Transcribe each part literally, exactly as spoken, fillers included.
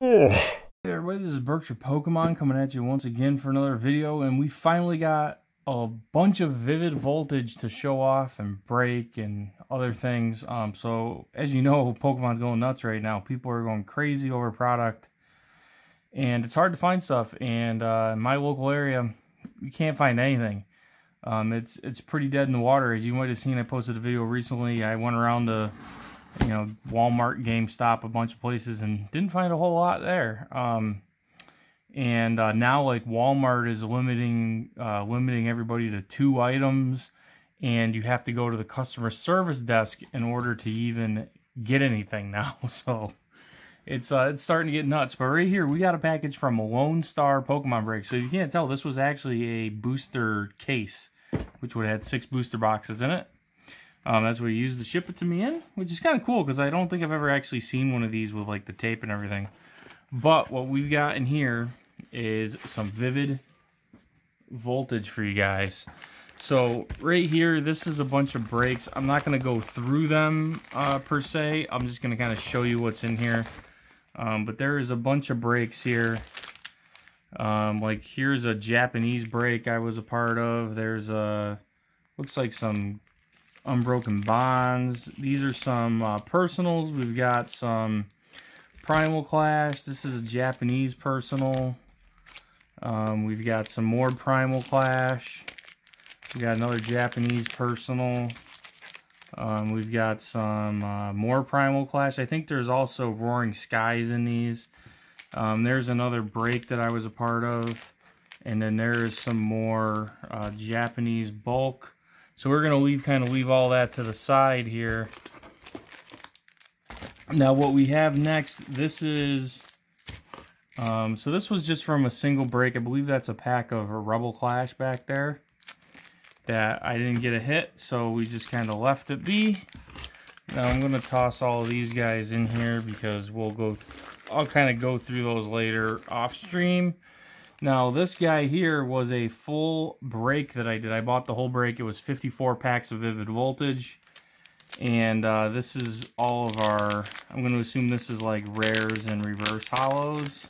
Hey there, everybody, this is Berkshire Pokemon coming at you once again for another video, and we finally got a bunch of Vivid Voltage to show off and break and other things. Um, so as you know, Pokemon's going nuts right now. People are going crazy over product, and it's hard to find stuff. And uh, in my local area, you can't find anything. Um, it's it's pretty dead in the water. As you might have seen, I posted a video recently. I went around the you know, Walmart, GameStop, a bunch of places, and didn't find a whole lot there. Um, and uh, now, like, Walmart is limiting uh, limiting everybody to two items, and you have to go to the customer service desk in order to even get anything now. So it's uh, it's starting to get nuts. But right here, we got a package from Lone Star Pokemon Break. So if you can't tell, this was actually a booster case, which would have had six booster boxes in it. Um, that's what he used to ship it to me in, which is kind of cool because I don't think I've ever actually seen one of these with like the tape and everything. But what we've got in here is some Vivid Voltage for you guys. So right here, this is a bunch of breaks. I'm not going to go through them uh, per se. I'm just going to kind of show you what's in here. Um, but there is a bunch of breaks here. Um, like here's a Japanese break I was a part of. There's a, looks like some Unbroken Bonds. These are some uh, personals. We've got some Primal Clash. This is a Japanese personal. Um, we've got some more Primal Clash. We've got another Japanese personal. Um, we've got some uh, more Primal Clash. I think there's also Roaring Skies in these. Um, there's another break that I was a part of. And then there is some more uh, Japanese bulk. So we're gonna leave kind of leave all that to the side here. Now what we have next, this is um, so this was just from a single break. I believe that's a pack of a Rebel Clash back there that I didn't get a hit, so we just kind of left it be. Now I'm gonna toss all of these guys in here because we'll go. I'll kind of go through those later off stream. Now, this guy here was a full break that I did. I bought the whole break. It was fifty-four packs of Vivid Voltage. And uh, this is all of our... I'm going to assume this is like rares and reverse hollows.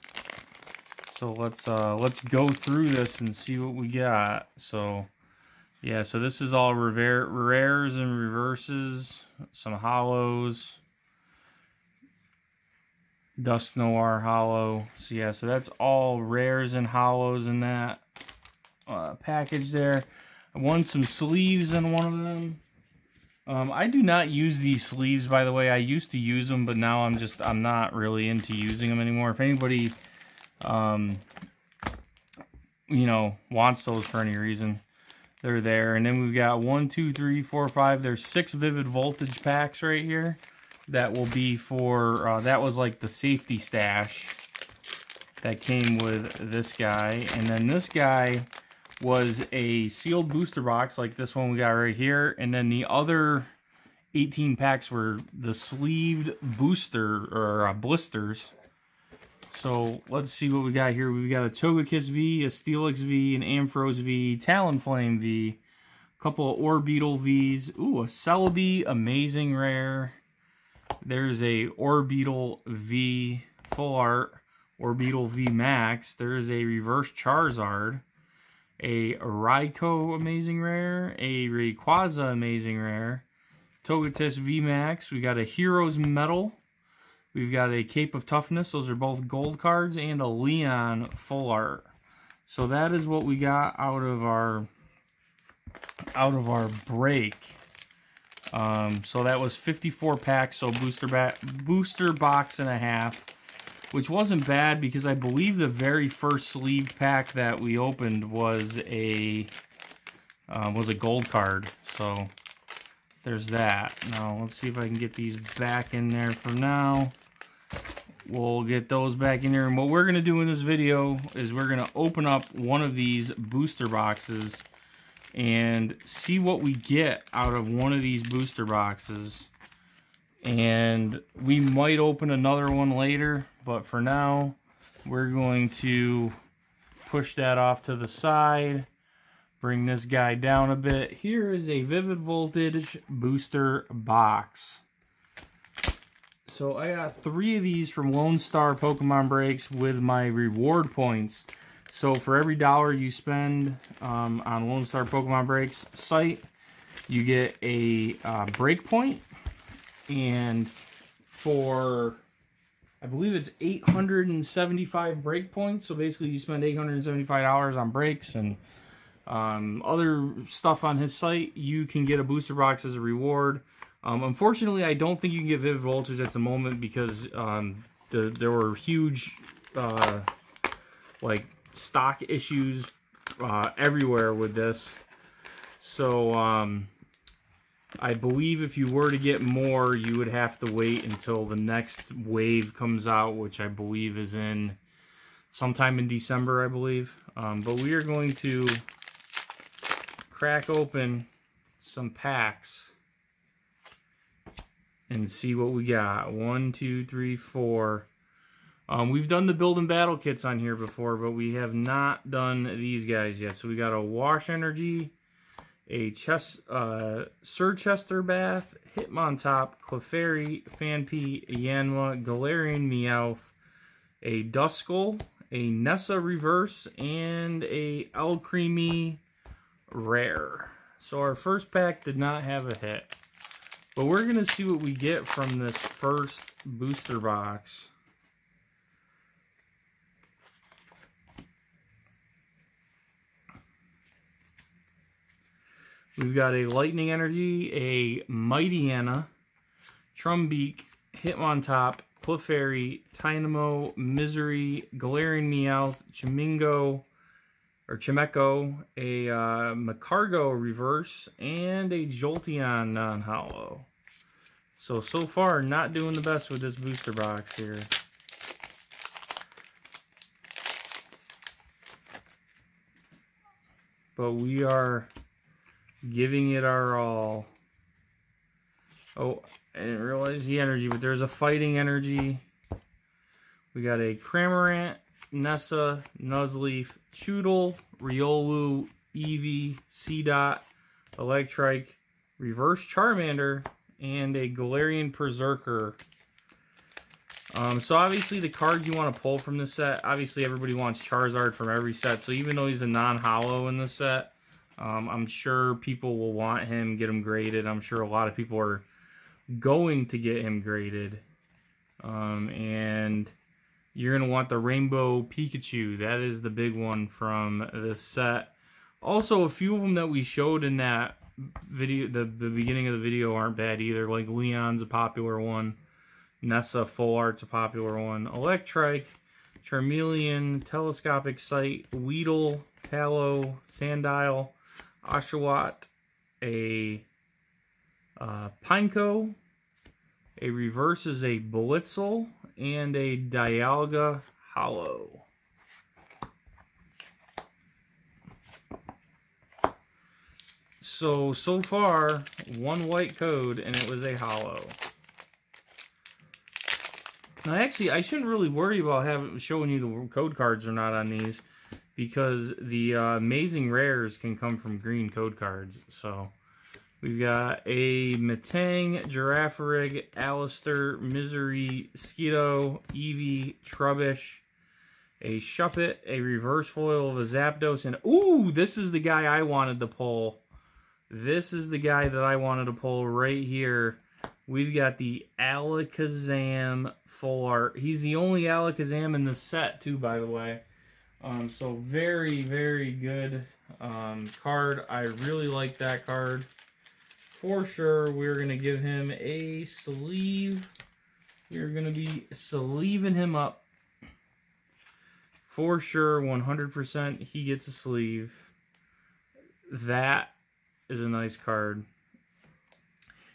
So let's uh, let's go through this and see what we got. So, yeah, so this is all rares and reverses. Some hollows. Dusk Noir hollow. So yeah, so that's all rares and hollows in that uh, package there. I won some sleeves in one of them. Um, I do not use these sleeves, by the way. I used to use them, but now I'm just I'm not really into using them anymore. If anybody, um, you know, wants those for any reason, they're there. And then we've got one, two, three, four, five. There's six Vivid Voltage packs right here. That will be for, uh, that was like the safety stash that came with this guy. And then this guy was a sealed booster box like this one we got right here. And then the other eighteen packs were the sleeved booster or uh, blisters. So let's see what we got here. We've got a Togekiss V, a Steelix V, an Ampharos V, Talonflame V, a couple of Orbeetle Vs. Ooh, a Celebi, amazing rare. There's a Orbeetle V Full Art, Orbeetle V Max. There's a Reverse Charizard, a Raikou Amazing Rare, a Rayquaza Amazing Rare, Togekiss V Max. We got a Hero's Medal. We've got a Cape of Toughness. Those are both gold cards, and a Leon Full Art. So that is what we got out of our out of our break. Um, so that was fifty-four packs, so booster, ba booster box and a half, which wasn't bad because I believe the very first sleeve pack that we opened was a uh, was a gold card. So there's that. Now let's see if I can get these back in there for now. We'll get those back in here. And what we're going to do in this video is we're going to open up one of these booster boxes and see what we get out of one of these booster boxes, and we might open another one later, but for now we're going to push that off to the side, bring this guy down a bit. Here is a Vivid Voltage booster box. So I got three of these from Lone Star Pokemon breaks with my reward points. So for every dollar you spend um, on Lone Star Pokemon breaks site, you get a uh, break point. And for, I believe it's eight hundred seventy-five break points. So basically you spend eight hundred seventy-five dollars on breaks and um, other stuff on his site. You can get a booster box as a reward. Um, unfortunately, I don't think you can get Vivid Voltage at the moment because um, the, there were huge uh, like stock issues uh, everywhere with this. So um, I believe if you were to get more, you would have to wait until the next wave comes out, which I believe is in sometime in December, I believe. Um, but we are going to crack open some packs and see what we got. One, two, three, four. Um, we've done the build and battle kits on here before, but we have not done these guys yet. So we got a Wash Energy, a Chest, uh, Sir Chester Bath, Hitmontop, Clefairy, Fanpy, Yanma, Galarian Meowth, a Duskull, a Nessa Reverse, and a Alcremie Rare. So our first pack did not have a hit. But we're going to see what we get from this first booster box. We've got a Lightning Energy, a Mightyena, Trumbeak, Hitmontop, Clefairy, Tynamo, Misery, Galarian Meowth, Chimingo, or Chimecho, a uh, Macargo Reverse, and a Jolteon non-hollow. So, so far, not doing the best with this booster box here. But we are giving it our all. Oh, I didn't realize the energy, but there's a Fighting Energy. We got a Cramorant, Nessa, Nuzleaf, Choodle, Riolu, Eevee, Seedot, Electrike, Reverse Charmander, and a Galarian Berserker. Um, so obviously the cards you want to pull from this set, obviously everybody wants Charizard from every set, so even though he's a non-hollow in this set, um, I'm sure people will want him, get him graded. I'm sure a lot of people are going to get him graded. Um, and you're going to want the Rainbow Pikachu. That is the big one from this set. Also, a few of them that we showed in that video, the, the beginning of the video, aren't bad either. Like Leon's a popular one. Nessa Full Art's a popular one. Electrike, Charmeleon, Telescopic Sight, Weedle, Tallow, Sandile, Oshawott, a uh, Pineco. A Reverse is a Blitzel, and a Dialga Hollow. So, so far, one white code, and it was a hollow. Now, actually, I shouldn't really worry about having, showing you the code cards or not on these, because the uh, amazing rares can come from green code cards. So, we've got a Metang, Girafarig, Alistair, Misery, Skiddo, Eevee, Trubbish, a Shuppet, a Reverse Foil of a Zapdos, and ooh, this is the guy I wanted to pull. This is the guy that I wanted to pull right here. We've got the Alakazam Full Art. He's the only Alakazam in the set, too, by the way. Um, so very, very good um, card. I really like that card. For sure, we're going to give him a sleeve. We're going to be sleeving him up. For sure, one hundred percent, he gets a sleeve. That is a nice card.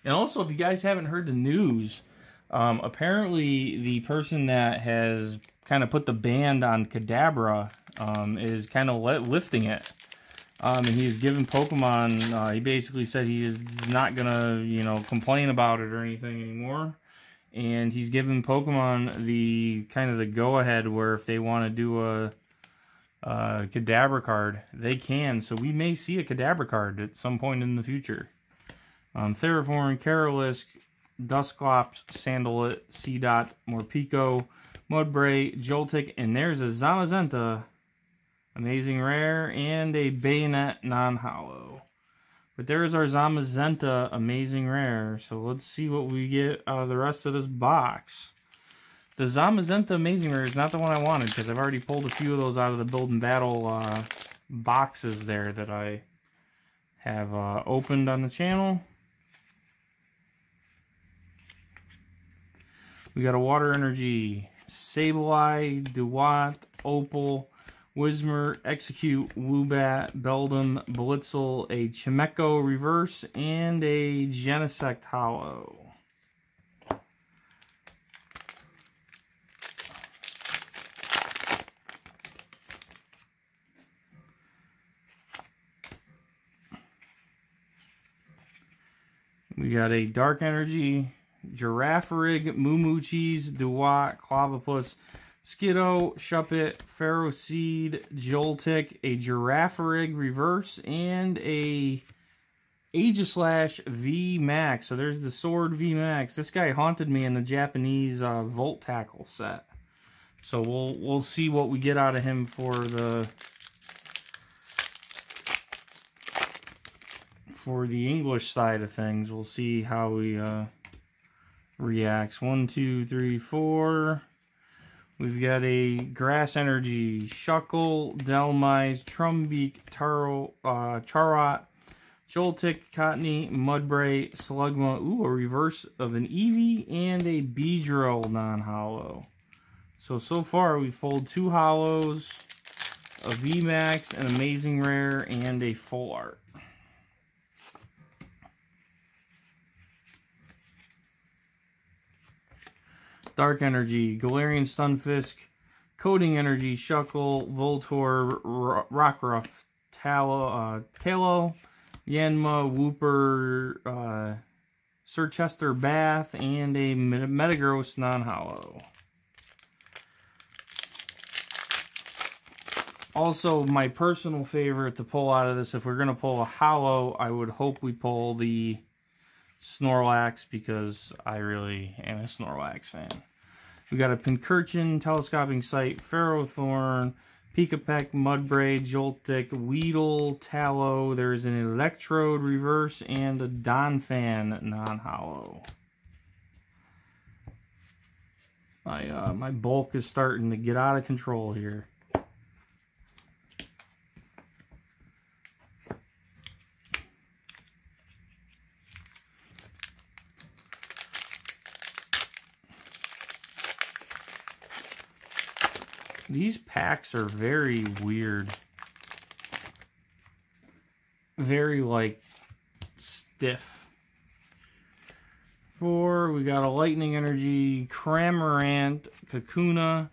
And also, if you guys haven't heard the news, um, apparently the person that has kind of put the ban on Kadabra um, is kind of lifting it. Um, and he's given Pokemon, uh, he basically said he is not going to, you know, complain about it or anything anymore. And he's given Pokemon the, kind of the go-ahead where if they want to do a, a Kadabra card, they can. So we may see a Kadabra card at some point in the future. Um, Theraform, Carolisk, Dusclops, Sandalot, Seedot, Morpeko, Mudbray, Joltik, and there's a Zamazenta. Amazing Rare, and a Bayonet non-hollow. But there is our Zamazenta Amazing Rare, so let's see what we get out of the rest of this box. The Zamazenta Amazing Rare is not the one I wanted, because I've already pulled a few of those out of the Build and Battle uh, boxes there that I have uh, opened on the channel. We got a Water Energy, Sableye, Duat, Opal, Whismur, Execute, Woobat, Beldum, Blitzel, a Chimecho Reverse, and a Genesect Hollow. We got a Dark Energy, Girafarig, Moo Moo Cheese, Duat, Clavopus, Skiddo, Shuppet, Ferroseed, Joltik, a Girafarig Reverse, and a Aegislash V-Max. So there's the Sword V-Max. This guy haunted me in the Japanese uh, Volt Tackle set. So we'll we'll see what we get out of him for the for the English side of things. We'll see how he uh, reacts. One, two, three, four. We've got a Grass Energy, Shuckle, Delmize, Trumbeak, Taro, uh, Charot, Joltik, Cottony, Mudbray, Slugma, ooh, a reverse of an Eevee, and a Beedrill non-hollow. So, so far we've pulled two hollows, a V-Max, an Amazing Rare, and a Full Art. Dark Energy, Galarian Stunfisk, Coding Energy, Shuckle, Voltorb, Rockruff, Talo, uh, Talo, Yanma, Wooper, uh, Sirchester Bath, and a Metagross non-hollow. Also, my personal favorite to pull out of this, if we're going to pull a hollow, I would hope we pull the Snorlax, because I really am a Snorlax fan. We got a Pincurchin, Telescoping Sight, Ferrothorn, Pikapek, Mudbray, Joltik, Weedle, Tallow. There's an Electrode Reverse and a Donphan non-hollow. My, uh, my bulk is starting to get out of control here. These packs are very weird. Very, like, stiff. Four, we got a Lightning Energy, Cramorant, Kakuna,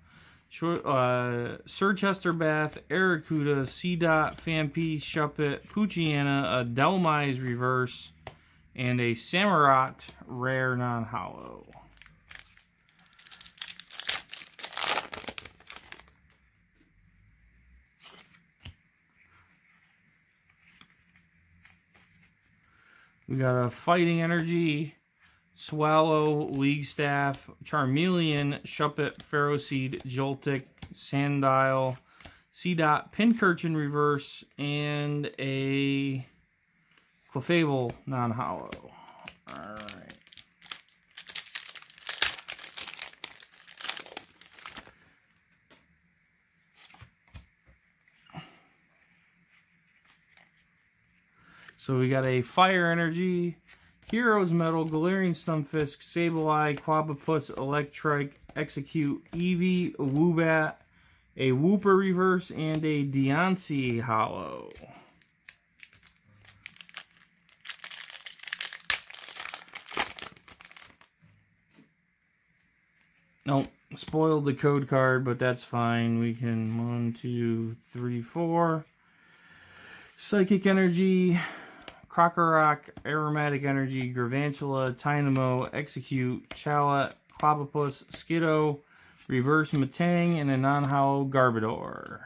uh, Sirchester Bath, Aracuda, Seedot, Fampi, Shuppet, Poochyena, a Delmize Reverse, and a Samurott Rare non-hollow. We got a Fighting Energy, Swallow, League Staff, Charmeleon, Shuppet, Ferroseed, Joltik, Sandile, Seedot, Pincurchin Reverse, and a Clefable non-hollow. Alright. So we got a Fire Energy, Heroes Metal, Galarian Stunfisk, Sableye, Quabapus, Electrike, Execute, Eevee, Woobat, a Wooper Reverse, and a Deontay Hollow. Nope, spoiled the code card, but that's fine. We can one, two, three, four. Psychic Energy, Krokorok, Aromatic Energy, Garvantula, Tynamo, Execute, Chalet, Clobopus, Skiddo, Reverse Metang, and a non-hollow Garbodor.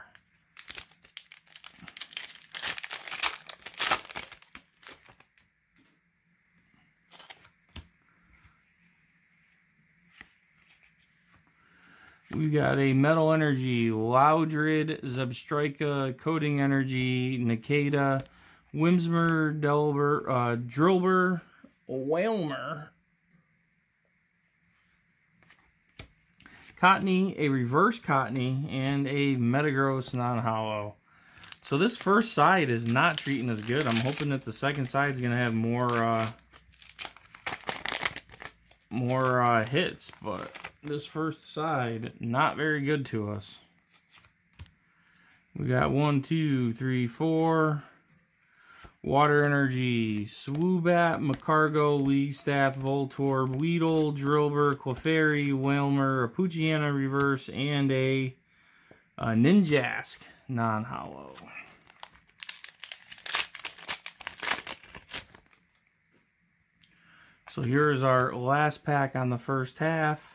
We've got a Metal Energy, Loudred, Zebstrika, Coding Energy, Nikita, Whimsmer, Delver, uh, Drillbur, Whalmer, Cottony, a reverse Cottony, and a Metagross non-hollow. So this first side is not treating us good. I'm hoping that the second side is going to have more, uh, more uh, hits, but this first side, not very good to us. We got one, two, three, four. Water Energy, Swoobat, Macargo, League Staff, Voltorb, Weedle, Drillbur, Clefairy, Whalmer, Puchiana Reverse, and a, a Ninjask non-hollow. So here's our last pack on the first half.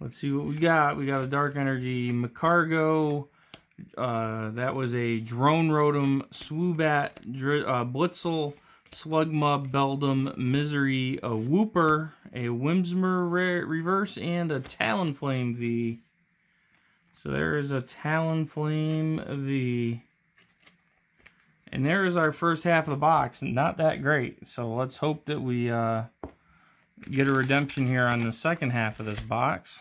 Let's see what we got. We got a Dark Energy, Macargo. Uh, that was a Drone Rotom, Swoobat, Dr uh, Blitzel, Slugma, Beldum, Misery, a Wooper, a Whimsmer re Reverse, and a Talonflame V. So there is a Talonflame V. And there is our first half of the box. Not that great. So let's hope that we uh, get a redemption here on the second half of this box.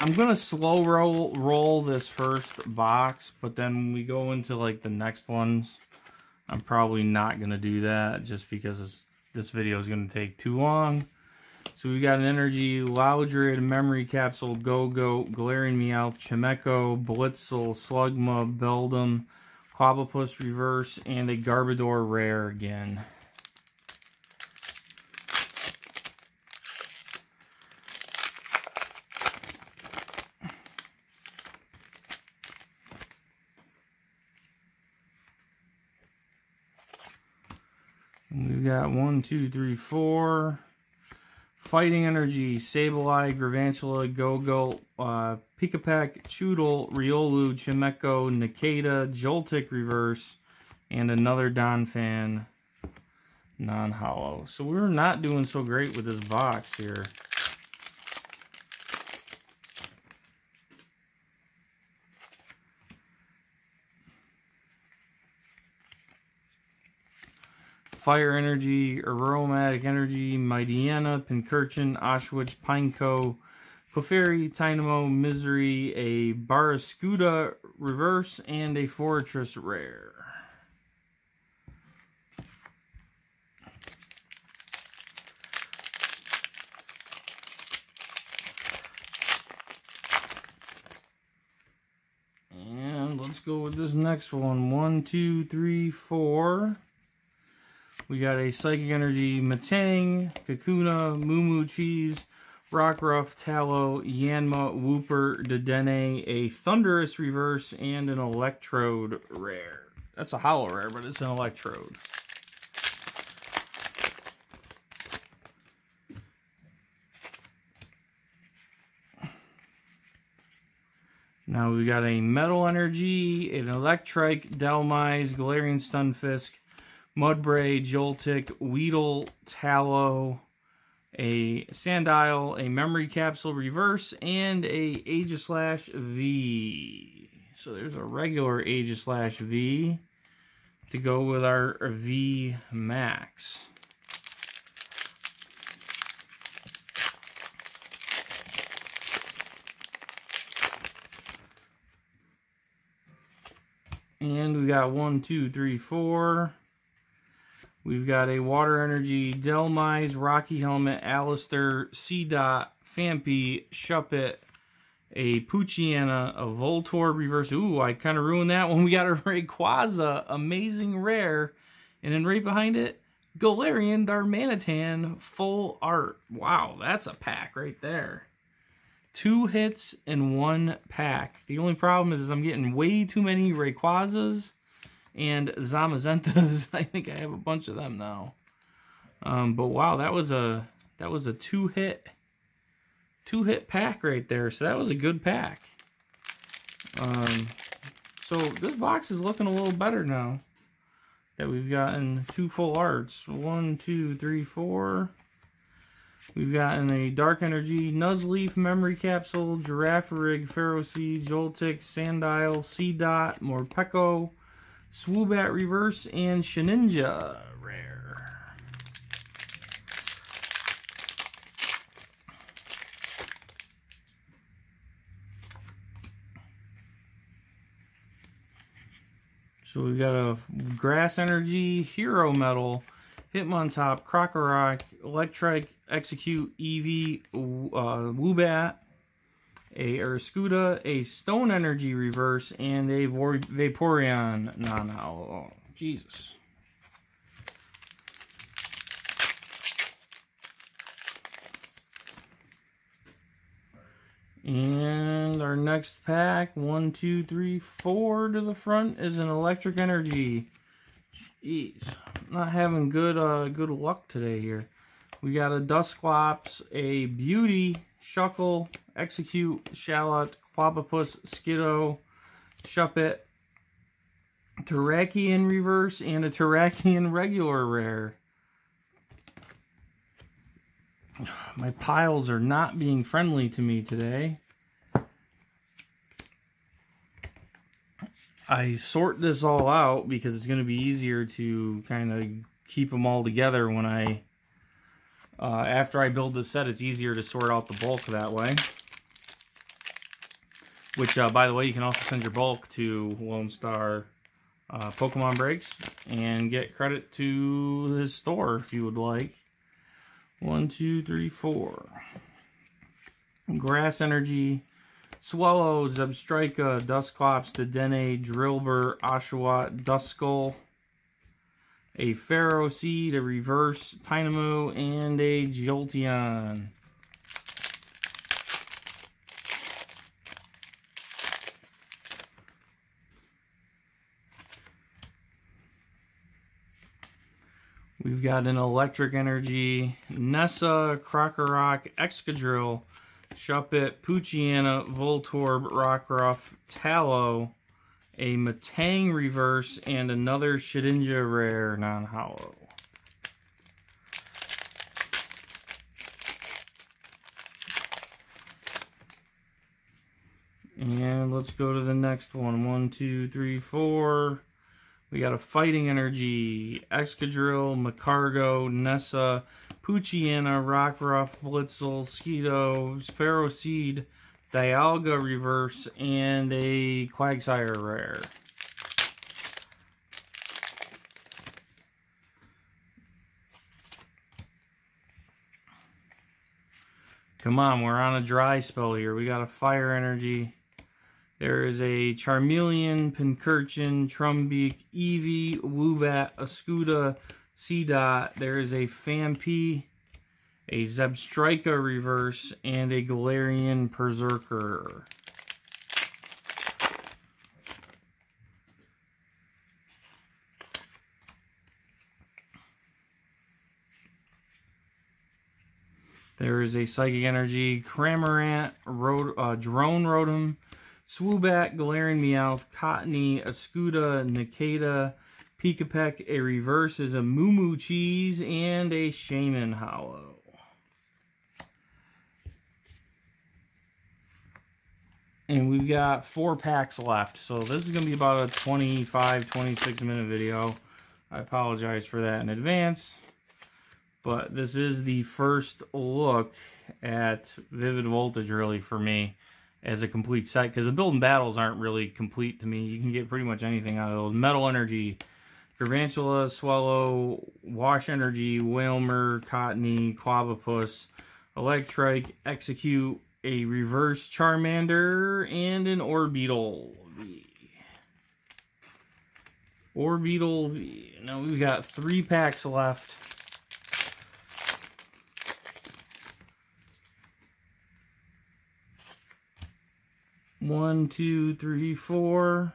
I'm going to slow roll, roll this first box, but then when we go into like the next ones, I'm probably not going to do that just because it's, this video is going to take too long. So we got an Energy, Loudred, Memory Capsule, Go-Go, Glaring Meowth, Chimecho, Blitzel, Slugma, Beldum, Quabapus Reverse, and a Garbodor Rare again. We've got one, two, three, four. Fighting Energy, Sableye, Garvantula, Go-Go, uh, Pikapek, Choodle, Riolu, Chimecho, Nikita, Joltik Reverse, and another Donphan non-hollow. So we're not doing so great with this box here. Fire Energy, Aromatic Energy, Mightyena, Pincurchin, Oshawott, Pineco, Clefairy, Tynamo, Misery, a Barrascuda Reverse, and a Fortress Rare. And let's go with this next one. One, two, three, four. We got a Psychic Energy, Metang, Kakuna, Moomoo Cheese, Rockruff, Tallow, Yanma, Wooper, Dedenne, a Thundurus Reverse, and an Electrode Rare. That's a Holo Rare, but it's an Electrode. Now we got a Metal Energy, an Electrike, Delmize, Galarian Stunfisk, Mudbray, Joltik, Weedle, Tallow, a Sandile, a Memory Capsule Reverse, and a Aegislash V. So there's a regular Aegislash V to go with our V Max. And we got one, two, three, four. We've got a Water Energy, Delmize, Rocky Helmet, Alistair, Seedot, Fampi, Shuppet, a Poochyena, a Voltorb Reverse. Ooh, I kind of ruined that one. We got a Rayquaza, Amazing Rare. And then right behind it, Galarian Darmanitan, Full Art. Wow, that's a pack right there. Two hits in one pack. The only problem is, is I'm getting way too many Rayquazas and Zamazentas. I think I have a bunch of them now. Um, but wow, that was a that was a two hit two hit pack right there. So that was a good pack. Um, so this box is looking a little better now. that we've gotten two full arts. One, two, three, four. We've gotten a Dark Energy, Nuzleaf, Memory Capsule, Girafarig, Ferroseed, Joltik, Sandile, Seedot, Morpeko, Swoobat Reverse, and Shedinja Rare. So we've got a Grass Energy, Hero Metal, Hitmontop, Krokorok, Electric, Execute, Eevee, uh, Woobat, a Urscuda, a Stone Energy Reverse, and a Vaporeon non-hollow. Oh, Jesus. And our next pack, one, two, three, four to the front, is an Electric Energy. Jeez, I'm not having good, uh, good luck today here. We got a Dusclops, a Beauty, Shuckle, Execute, Shallot, Quabapus, Skiddo, Shuppet, Terrakion Reverse, and a Terrakion Regular Rare. My piles are not being friendly to me today. I sort this all out because it's going to be easier to kind of keep them all together when I... Uh, after I build this set, it's easier to sort out the bulk that way. Which, uh, by the way, you can also send your bulk to Lone Star uh, Pokemon Breaks and get credit to his store if you would like. One, two, three, four. Grass Energy, Swellow, Zebstrika, Dusclops, Dedenne, Drillbur, Oshawott, Duskull, a Ferroseed, a Reverse, Tynamo, and a Jolteon. We've got an Electric Energy, Nessa, Krokorok, Excadrill, Shuppet, Poochyena, Voltorb, Rockruff, Tallow, a Metang Reverse, and another Shedinja Rare non-hollow. And let's go to the next one. One, two, three, four. We got a Fighting Energy, Excadrill, Macargo, Nessa, Poochyena, Rockruff, Blitzel, Skiddo, Ferroseed, Dialga Reverse, and a Quagsire Rare. Come on, we're on a dry spell here. We got a Fire Energy. There is a Charmeleon, Pincurchin, Trumbeak, Eevee, Woobat, Escuda, Seedot. There is a Fampi, a Zebstrika Reverse, and a Galarian Berserker. There is a Psychic Energy, Cramorant, Rod uh, Drone Rotom, Swoobat, Galarian Meowth, Cottony, Escuda, Nikita, Pikapek. A Reverse is a Moomoo Cheese, and a Shaman Hollow. And we've got four packs left, so this is going to be about a twenty-five, twenty-six minute video. I apologize for that in advance. But this is the first look at Vivid Voltage, really, for me, as a complete set. Because the build and battles aren't really complete to me. You can get pretty much anything out of those. Metal Energy, Garvantula, Swallow, Wash Energy, Whalmer, Cottony, Quabapus, Electrike, Execute, a Reverse Charmander, and an Orbeetle V. Orbeetle V. Now we've got three packs left. One, two, three, four.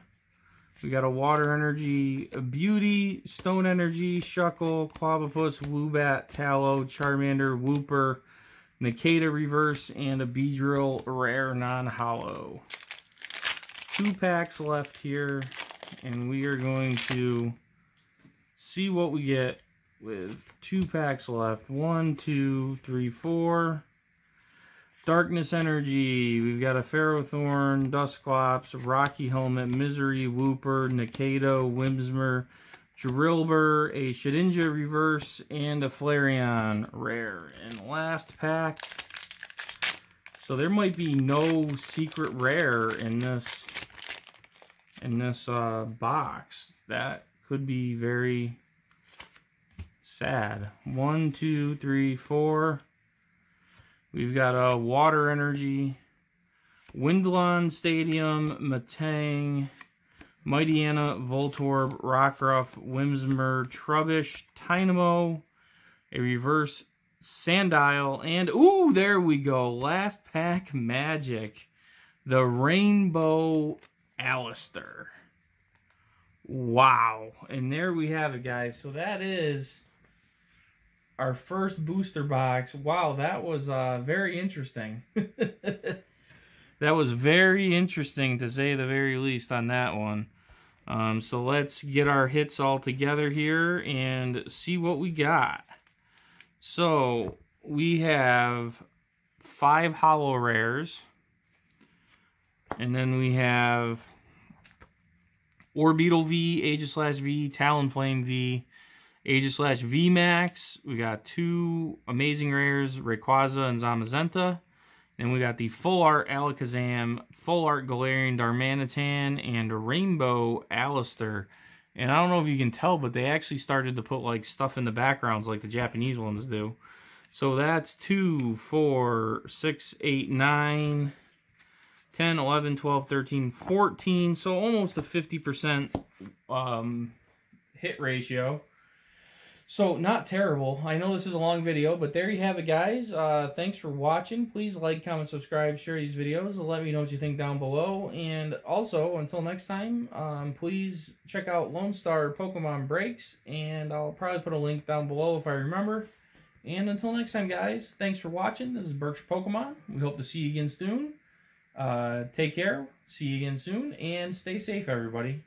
We got a Water Energy, a Beauty, Stone Energy, Shuckle, Quabapus, Woobat, Tallow, Charmander, Wooper, Nikita Reverse, and a Beedrill Rare non-hollow. Two packs left here, and we are going to see what we get with two packs left. One, two, three, four. Darkness Energy. We've got a Ferrothorn, Dusclops, Rocky Helmet, Misery, Wooper, Nikado, Whimsmer, Drilbur, a Shedinja Reverse, and a Flareon Rare. And last pack. So there might be no secret rare in this in this uh, box. That could be very sad. One, two, three, four. We've got a uh, Water Energy, Windlawn Stadium, Metang, Mightyena, Voltorb, Rockruff, Whimsmer, Trubbish, Tynamo, a reverse Sandile, and ooh, there we go. Last pack magic. The Rainbow Alistar. Wow. And there we have it, guys. So that is our first booster box. Wow, that was uh, very interesting. That was very interesting, to say the very least, on that one. Um, so let's get our hits all together here and see what we got. So, we have five holo rares, and then we have Orbeetle V, Aegislash V, Talonflame V, Aegislash V Max. We got two amazing rares, Rayquaza and Zamazenta. Then we got the Full Art Alakazam, Full Art Galarian Darmanitan, and Rainbow Alistar. And I don't know if you can tell, but they actually started to put like stuff in the backgrounds like the Japanese ones do. So that's two, four, six, eight, nine, ten, eleven, twelve, thirteen, fourteen. So almost a fifty percent um, hit ratio. So not terrible. I know this is a long video, but there you have it, guys. Uh, thanks for watching. Please like, comment, subscribe, share these videos. Let me know what you think down below. And also, until next time, um, please check out Lone Star Pokemon Breaks. And I'll probably put a link down below if I remember. And until next time, guys, thanks for watching. This is Berkshire Pokemon. We hope to see you again soon. Uh, take care. See you again soon. And stay safe, everybody.